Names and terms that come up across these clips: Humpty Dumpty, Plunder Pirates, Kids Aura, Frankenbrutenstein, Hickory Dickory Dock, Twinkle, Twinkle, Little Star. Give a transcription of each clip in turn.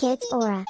Kids Aura.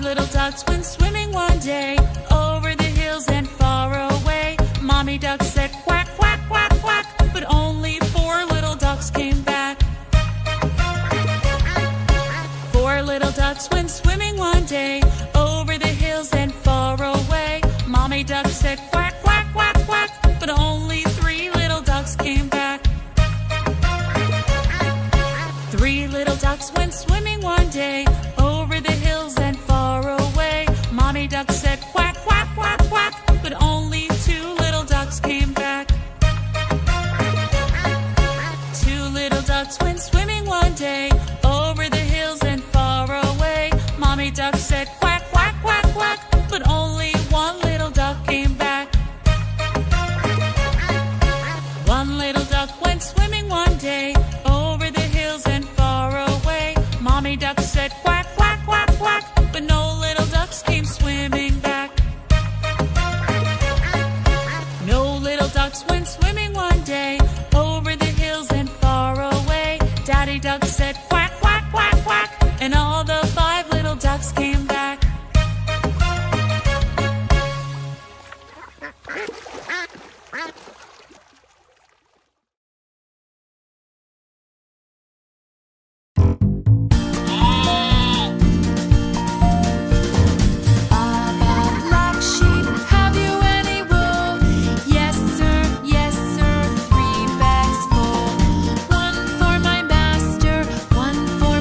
Little ducks went swimming one day, over the hills and far away. Mommy duck said quack, quack, quack, quack, but only 4 little ducks came back. 4 little ducks went swimming one day, over the hills and far away. Mommy duck said quack, quack, quack, quack, but only 3 little ducks came back. 3 little ducks went swimming one day, over the hills and Mommy duck said quack, quack, quack, quack, but only 2 little ducks came back. 2 little ducks went swimming one day, over the hills and far away. Mommy duck said quack, quack, quack, quack, but only 1 little duck came back. 1 little duck went swimming one day, over the hills and far away. Mommy duck said quack, quack, quack, quack, but no little ducks came swimming back. No little ducks went swimming one day, over the hills and far away. Daddy duck said quack, quack, quack, quack, and all the 5 little ducks came back. One for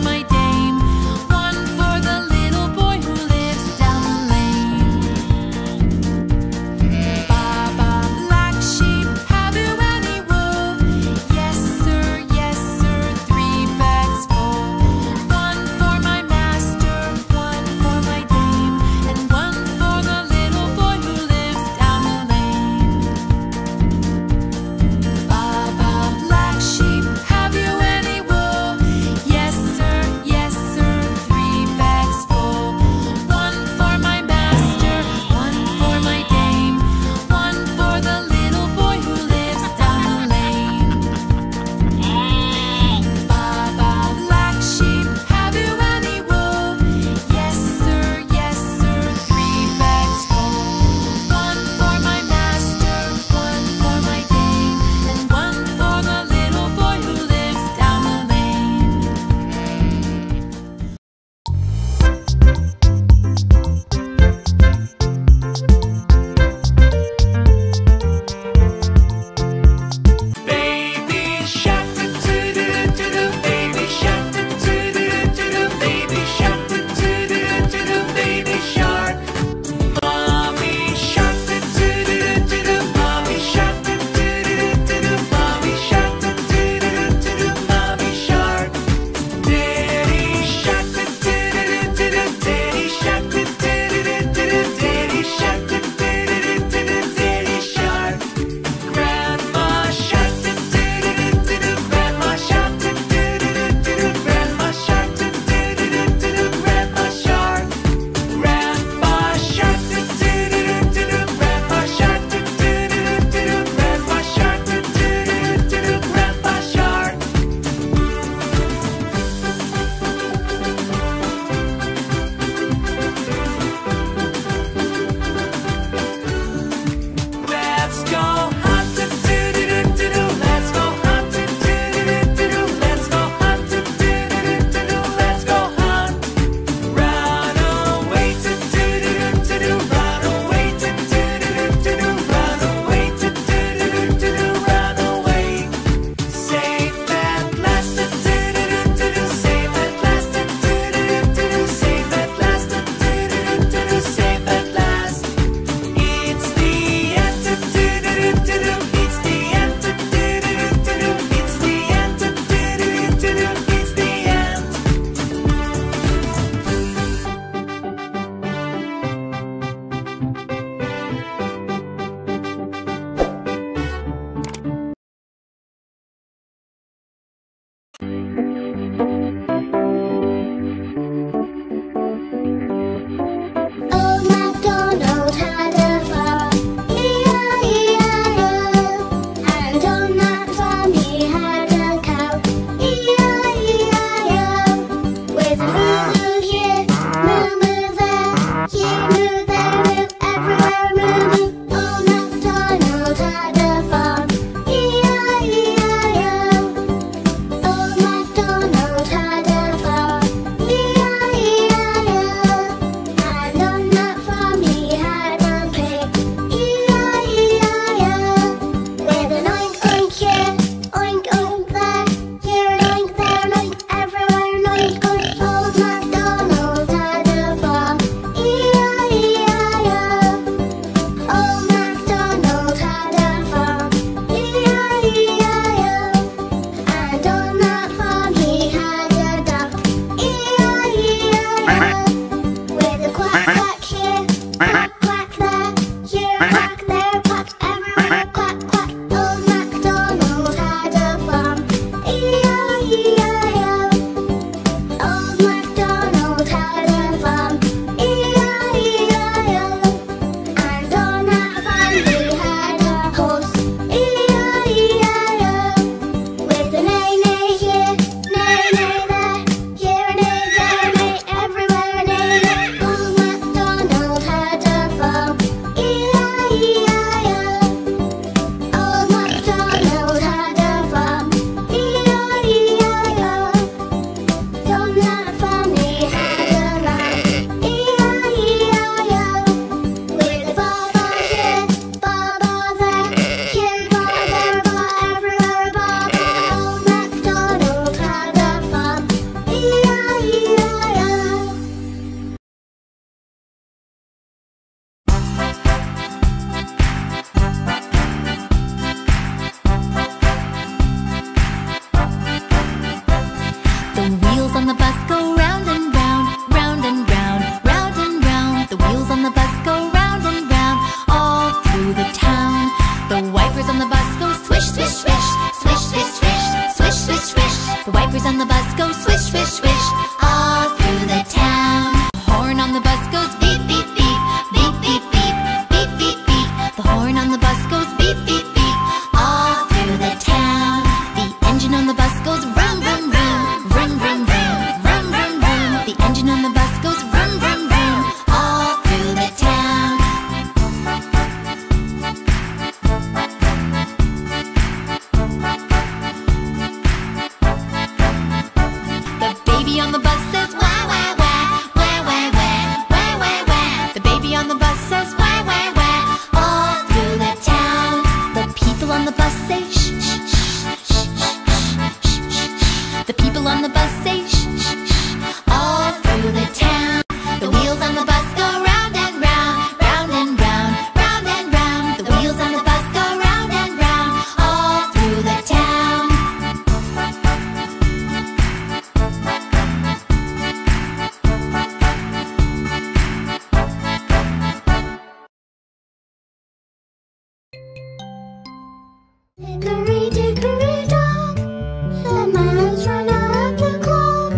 Hickory dickory dock, the mice ran out of the clock.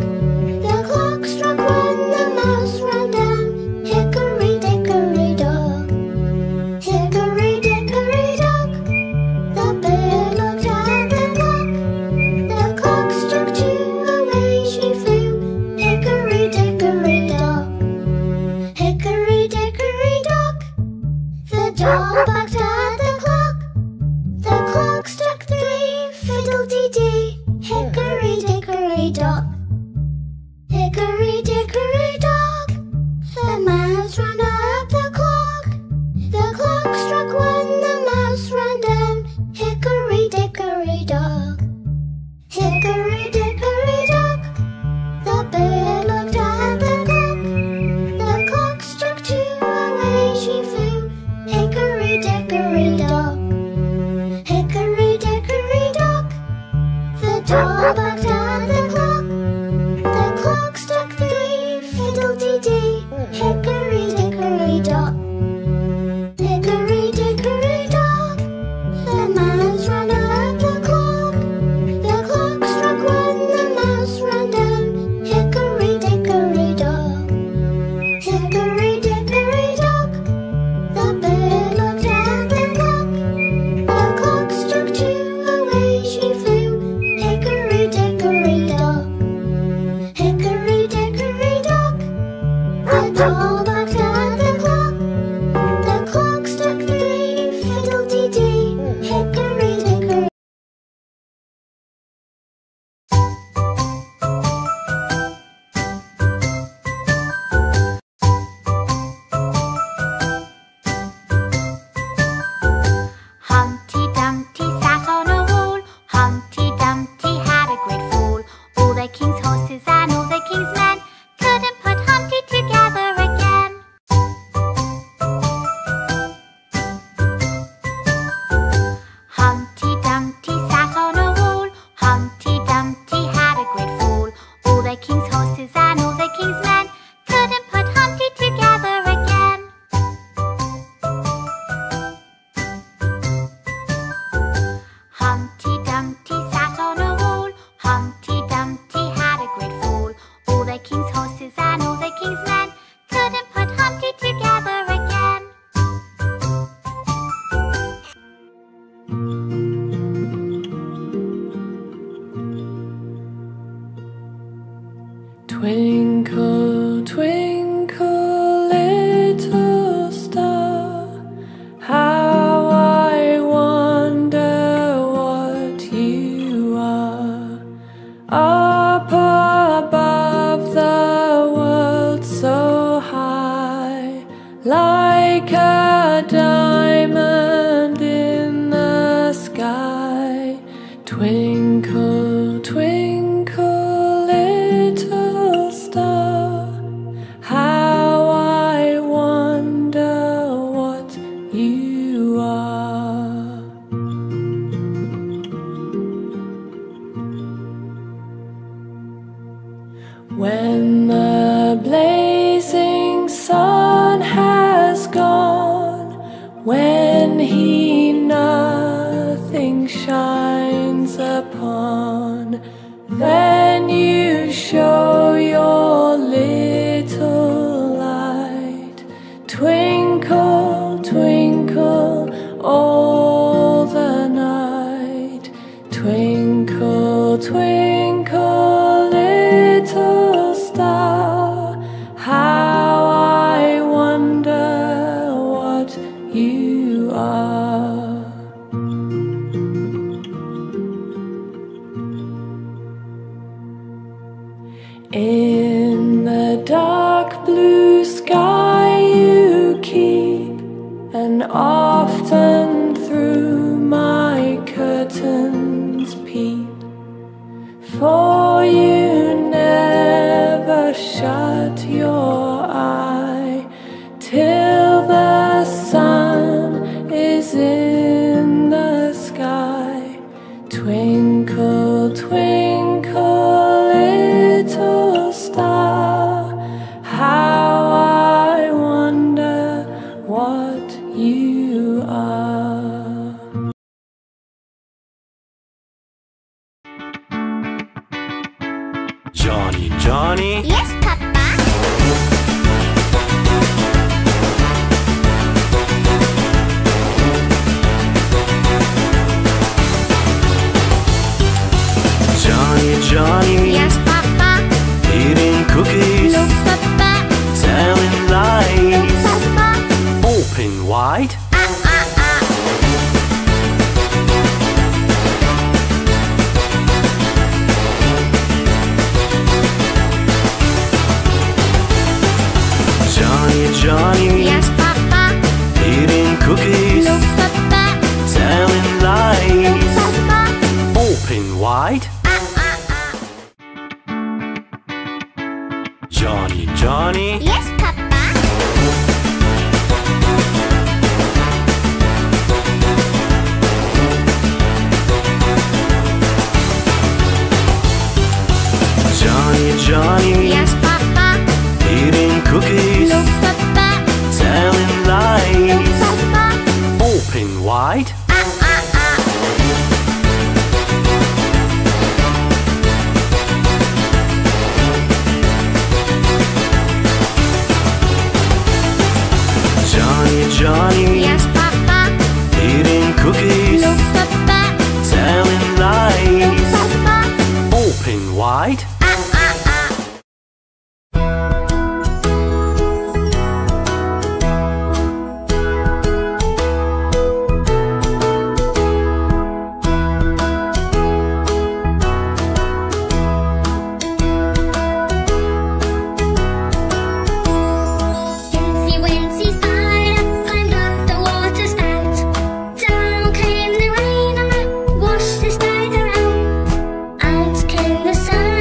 Twinkle, twinkle, little star, how I wonder what you are. Up above the world so high, like a diamond in the sky. Twinkle, twinkle, little star, how I wonder what you are. When the blazing sun has gone, when he nothing shines upon, then you show your little light. Twinkle, twinkle, all the night. Twinkle, twinkle, little star, how I wonder what you are. In the dark blue sky you keep, and often through my curtains peep, for you never shut your eye till the sun is in the sky. Twinkle, twinkle, little star, how I wonder what you are. Johnny, Johnny. Yes, Papa. Johnny, Johnny. Yes, Papa. Eating cookies. No, Papa. Telling lies. No, Papa. Open wide. Johnny, yes, Papa. Eating cookies, no, Papa. Telling lies, no, Papa. Open wide. Johnny, Johnny, yes, Papa. Johnny, Johnny, yes, Papa. Eating cookies, no, Papa. Telling lies, no, Papa. Open wide. Johnny, Johnny, yes, Papa. Eating cookies, no, Papa. Telling lies, no, Papa. Open wide. The sun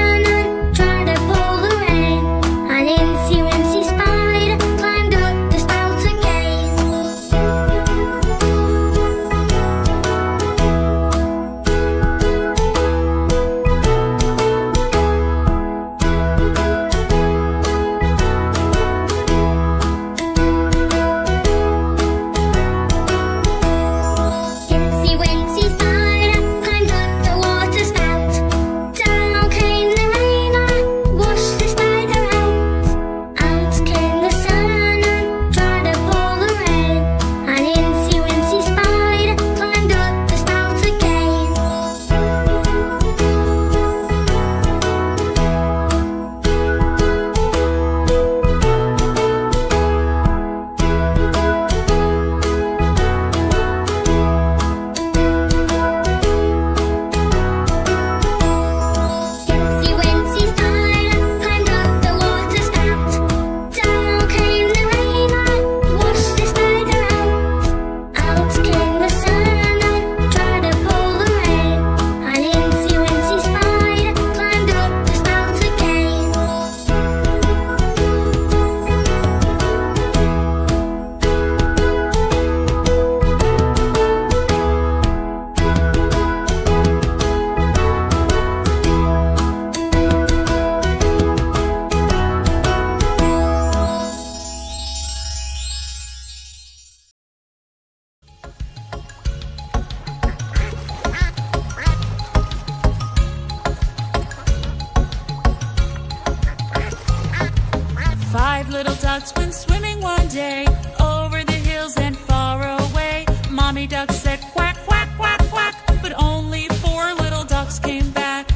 little ducks went swimming one day, over the hills and far away. Mommy duck said quack, quack, quack, quack, but only 4 little ducks came back.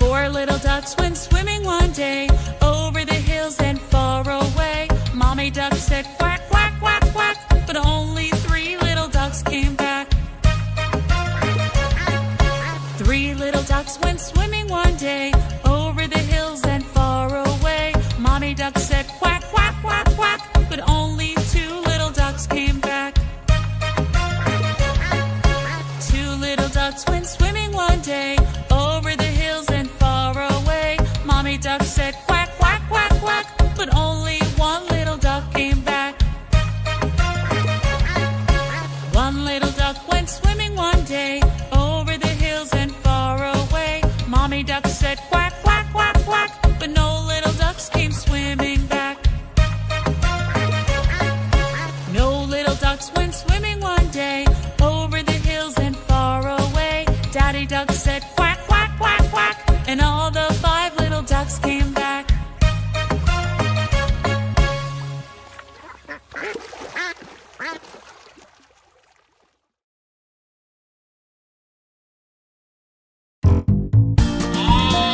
4 little ducks went swimming one day, over the hills and far away. Mommy duck said quack, quack, quack, quack, but only 3 little ducks came back. 3 little ducks went swimming one day, over the hills and far away. Mommy duck said quack, quack, quack, quack, but only 2 little ducks came back. 2 little ducks went swimming one day, over the hills and far away. Mommy duck said quack, quack, quack, quack, but only 1 little duck came back. 1 little duck went swimming one day, over the hills and far away. Mommy duck said quack, quack, quack, quack, but no little ducks came swimming back. No little ducks went swimming one day, over the hills and far away. Daddy duck said quack, quack, quack, quack, and all the 5 little ducks came back. One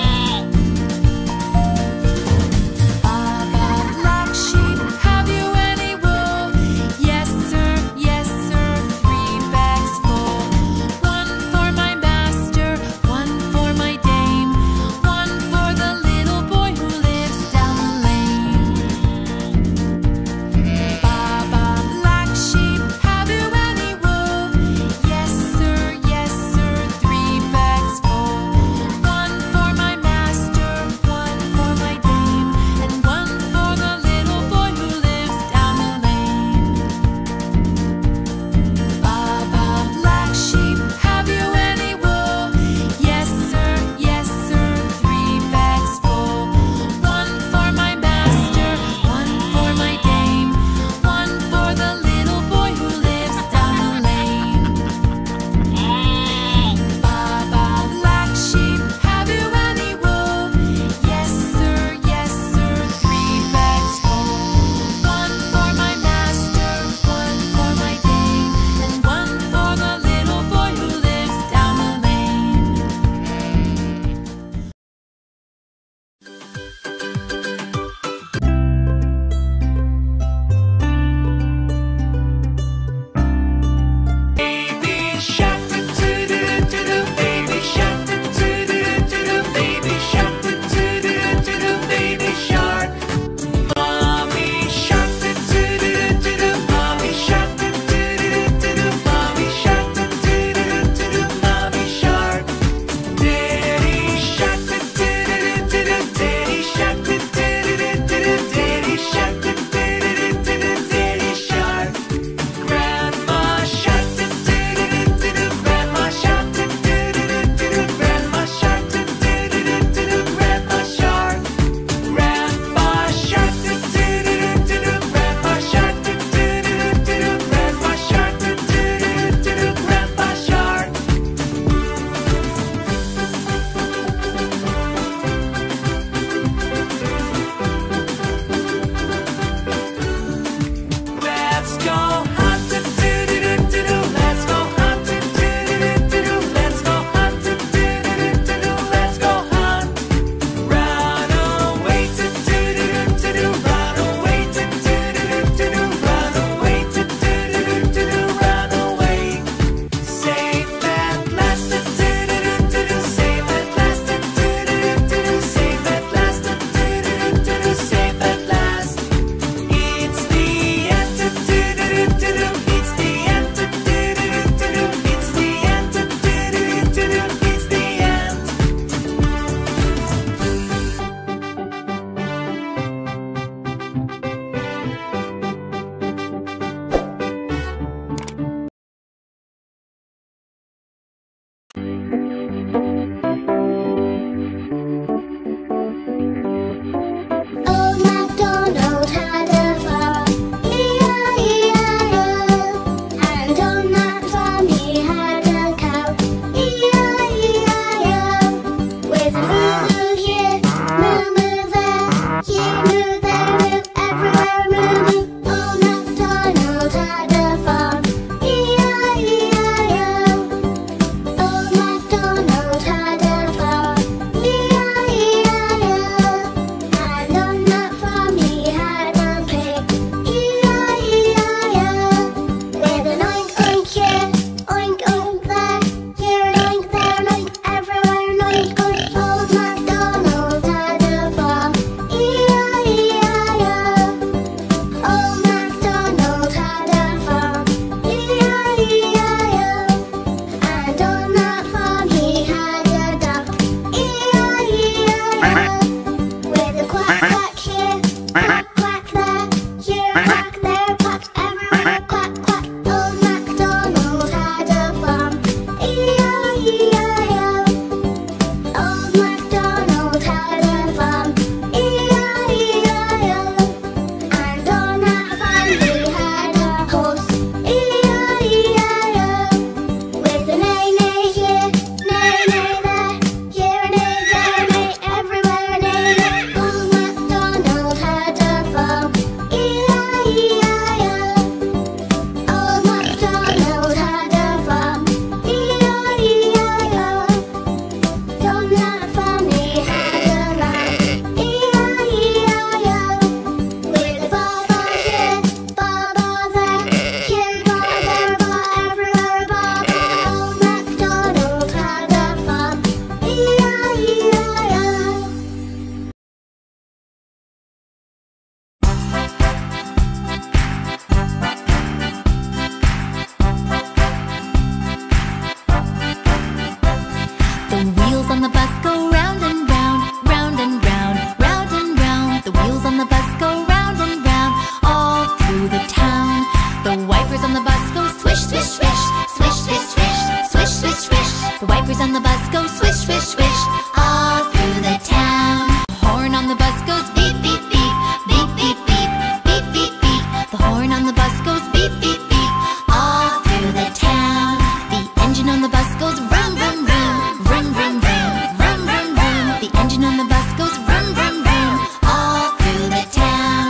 And wheels on the bus go round and round, round and round, round and round. The wheels on the bus go round and round, all through the town. The wipers on the bus go swish, swish, swish, swish, swish, swish, swish, swish, swish. The wipers on the bus go swish, swish, swish, all through the town. The horn on the bus goes beep, beep, beep, beep, beep, beep, beep, beep, beep. The horn on the bus goes beep, beep, beep, all through the town. The engine on the bus goes vroom, vroom, vroom, vroom, vroom, vroom, vroom, vroom, vroom. The engine on the bus goes vroom, vroom, vroom, all through the town.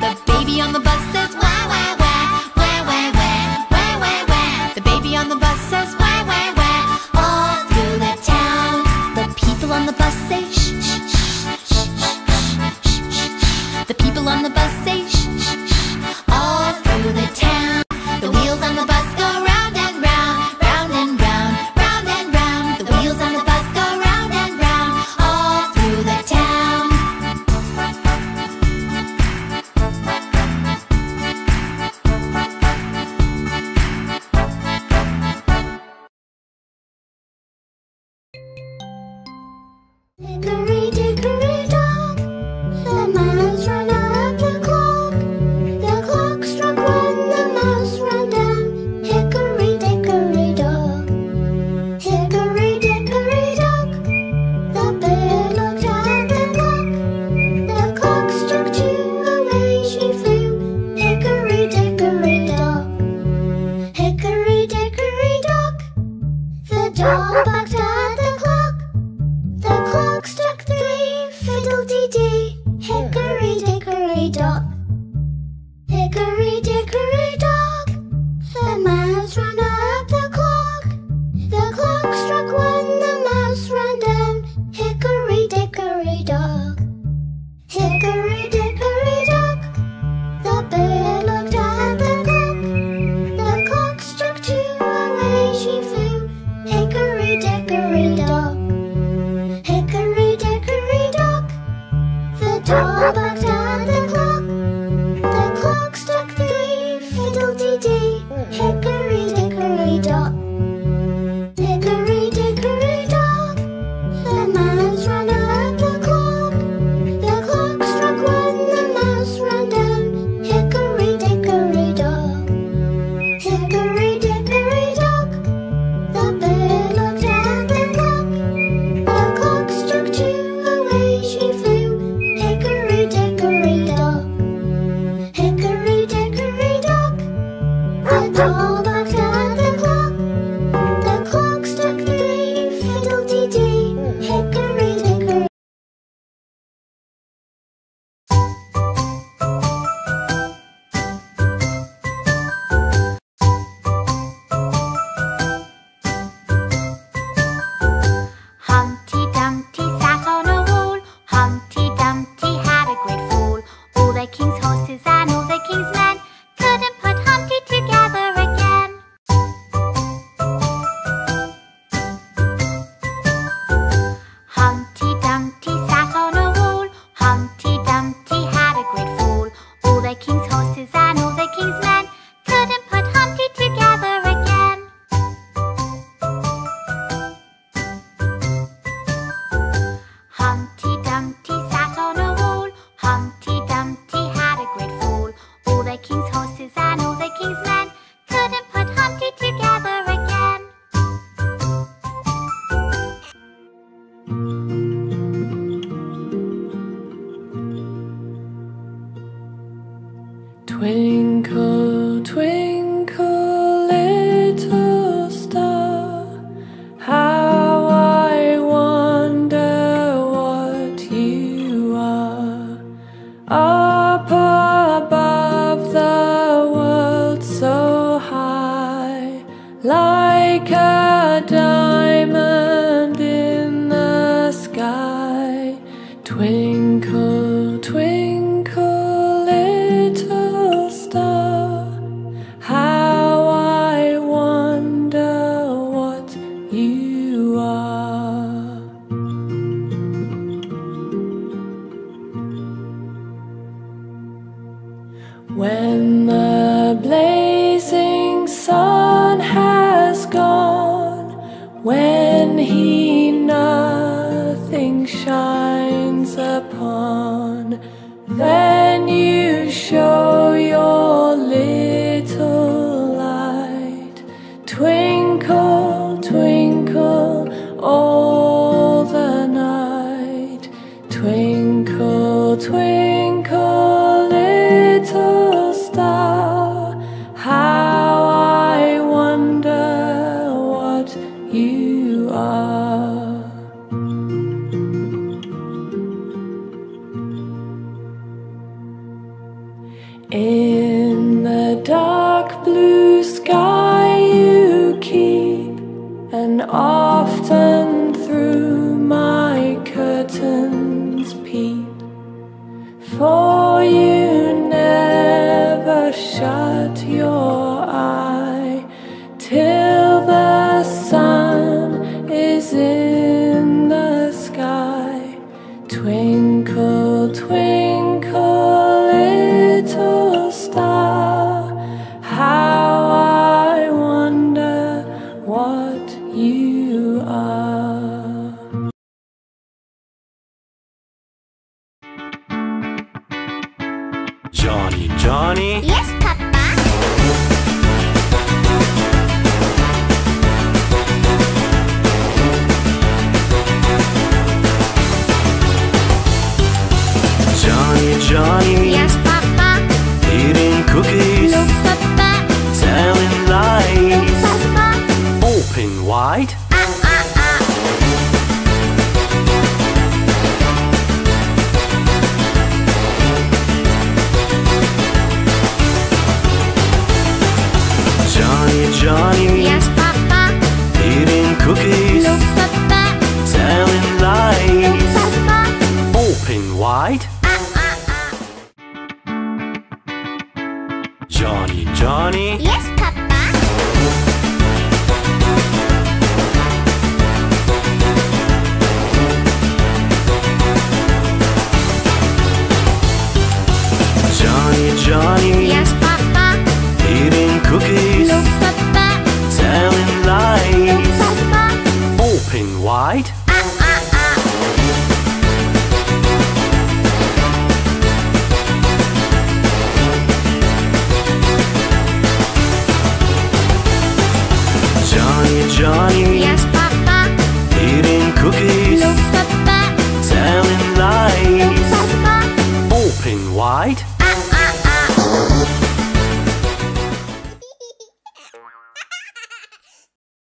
The baby on the bus says wah, wah, wah, wah, wah, wah, wah, wah, wah. The baby on the bus says wah, wah, wah, all through the town. The people on the bus say shh, shh, shh, shh, shh, shh, shh, shh. The people on the bus say shh, shh, shh, all through the town. The wheels on the bus go round and round, round and round, round and round. The wheels on the bus go round and round, all through the town. Hickory dickory dock, the mouse ran up the clock struck one, the mouse ran down. Hickory dickory dock, hickory dickory dock, the bird looked at the clock struck two, away she flew. Hickory dickory dock, hickory dickory dock, the dog barked at the clock, the clock struck three, fiddle-dee-dee. Hickory dickory dock, hickory dickory dock, the mouse ran up the clock struck one, the mouse ran down. Hickory dickory dock, hickory dickory dock, the bird looked at the clock struck two, away she flew. Hickory dickory dock, hickory dickory dock, the dog barked at the clock struck three, fiddle-dee-dee. Hickory dickory dock, hickory dickory dock, the mouse ran up the clock struck one, the mouse ran down. Hickory dickory dock, hickory dickory dock, the bird looked at the clock struck two, away she flew. Hickory dickory dock, hickory dickory dock, the dog barked at the clock struck three, fiddle-dee-dee. Hickory dickory. Humpty Dumpty sat on a wall. Humpty Dumpty had a great fall. All the king's horses and all the king's men couldn't put Humpty together again. Humpty Dumpty sat on a wall. Humpty Dumpty had a great fall. All the king's horses and all the king's men couldn't put Humpty together again. Humpty Dumpty sat on a wall. Humpty Dumpty had a great fall. All the king's horses and all the king's men couldn't put Humpty together again. Twinkle, twinkle, little star, how I wonder what you are. Up above the world so high, like a diamond in the sky. Twinkle, twinkle, little star, When the blazing sun has gone, when he nothing shines upon, then you show your little light. Twinkle, twinkle, all the night. Twinkle, twinkle, little star, how I wonder what you are. In the dark blue sky you keep, and often through my curtains peep, for you never shut your eye till the sun is in the sky. Twinkle, twinkle, little star, how I wonder what you are. Johnny, Johnny. Yes, Papa. Johnny, Johnny. Yes, Papa. Eating cookies. No, Papa. Telling lies. No, Papa. Open wide. Johnny, yes, Papa. Eating cookies, no, Papa. Telling lies, no, Papa. Open wide. Johnny, Johnny, yes, Papa. Johnny, Johnny, yes, Papa. Eating cookies, no, Papa. Telling lies, no, Papa. Open wide.